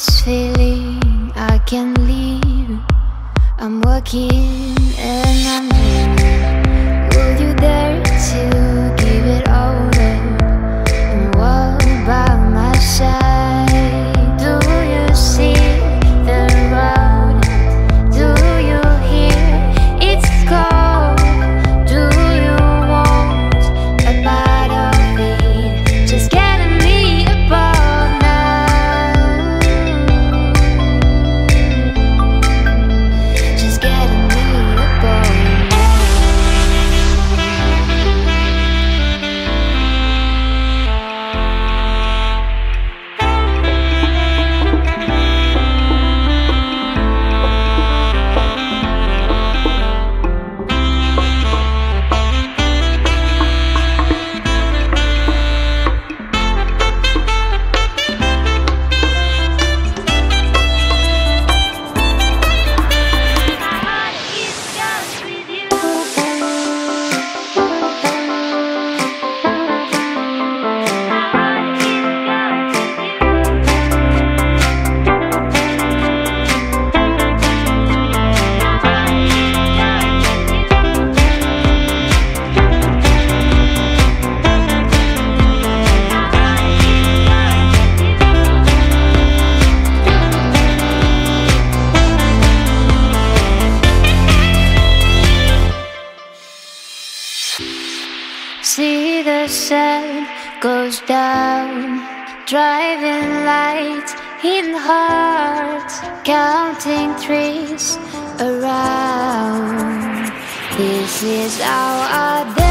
this feeling I can't leave. I'm working and I'm leaving. Will you dare to give it all up and walk by my side? Do you see the road? Do you hear its call? Do you want a part of it? Just get see the sun goes down, driving lights in hearts, counting trees around. This is our day.